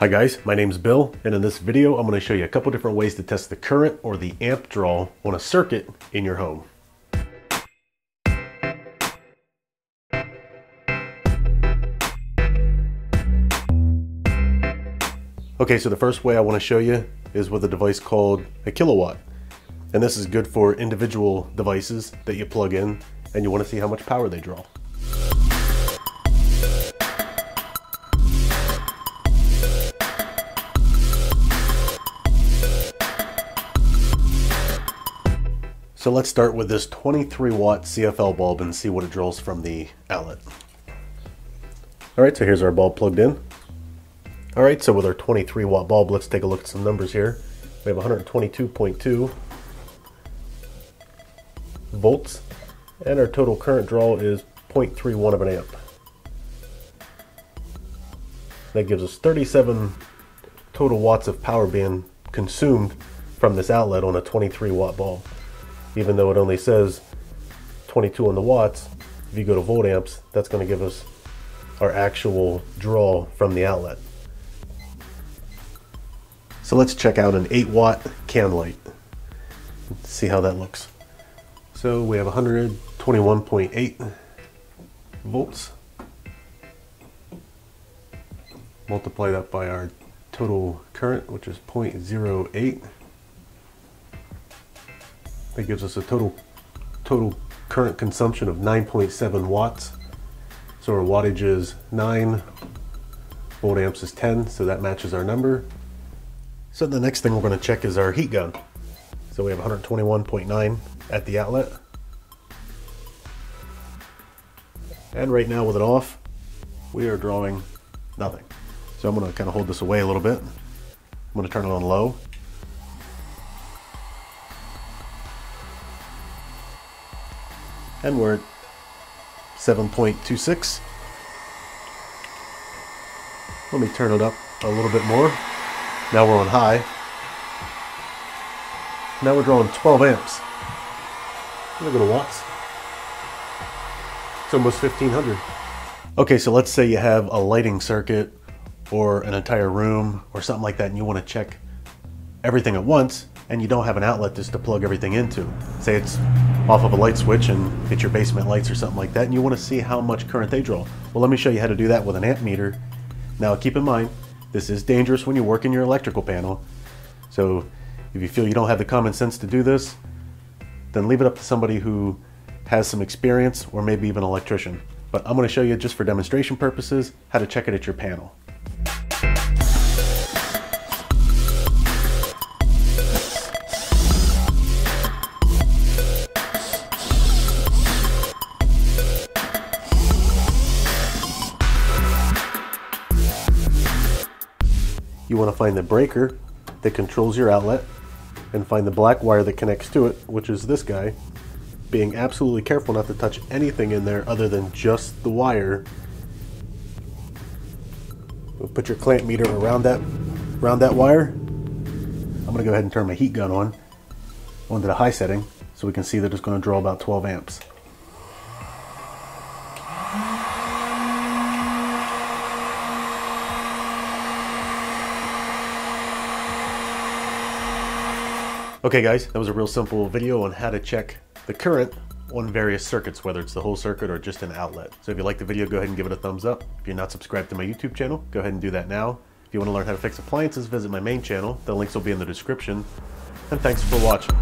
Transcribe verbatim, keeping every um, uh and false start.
Hi guys, my name's Bill, and in this video I'm going to show you a couple different ways to test the current or the amp draw on a circuit in your home. Okay, so the first way I want to show you is with a device called a killawatt, and this is good for individual devices that you plug in and you want to see how much power they draw. So let's start with this twenty-three watt C F L bulb and see what it draws from the outlet. All right, so here's our bulb plugged in. All right, so with our twenty-three watt bulb, let's take a look at some numbers here. We have one twenty-two point two volts, and our total current draw is zero point three one of an amp. That gives us thirty-seven total watts of power being consumed from this outlet on a twenty-three watt bulb. Even though it only says twenty-two on the watts, if you go to volt amps, that's going to give us our actual draw from the outlet. So let's check out an eight watt can light. Let's see how that looks. So we have one twenty-one point eight volts. Multiply that by our total current, which is zero point zero eight. That gives us a total total current consumption of nine point seven watts. So our wattage is nine, volt amps is ten, so that matches our number. So the next thing we're going to check is our heat gun. So we have one twenty-one point nine at the outlet. And right now with it off, we are drawing nothing. So I'm going to kind of hold this away a little bit. I'm going to turn it on low. And we're at seven point two six. Let me turn it up a little bit more. Now we're on high. Now we're drawing twelve amps. I'm gonna go to watts. It's almost fifteen hundred. Okay, so let's say you have a lighting circuit or an entire room or something like that, and you wanna check everything at once, and you don't have an outlet just to plug everything into. Say it's off of a light switch and it's your basement lights or something like that, and you want to see how much current they draw. Well, let me show you how to do that with an amp meter. Now keep in mind, this is dangerous when you work in your electrical panel. So if you feel you don't have the common sense to do this, then leave it up to somebody who has some experience, or maybe even an electrician. But I'm going to show you, just for demonstration purposes, how to check it at your panel. You want to find the breaker that controls your outlet and find the black wire that connects to it, which is this guy, being absolutely careful not to touch anything in there other than just the wire. We'll put your clamp meter around that, around that wire. I'm going to go ahead and turn my heat gun on, onto the high setting, so we can see that it's going to draw about twelve amps. Okay guys, that was a real simple video on how to check the current on various circuits, whether it's the whole circuit or just an outlet. So if you like the video, go ahead and give it a thumbs up. If you're not subscribed to my YouTube channel, go ahead and do that now. If you want to learn how to fix appliances, visit my main channel. The links will be in the description. And thanks for watching.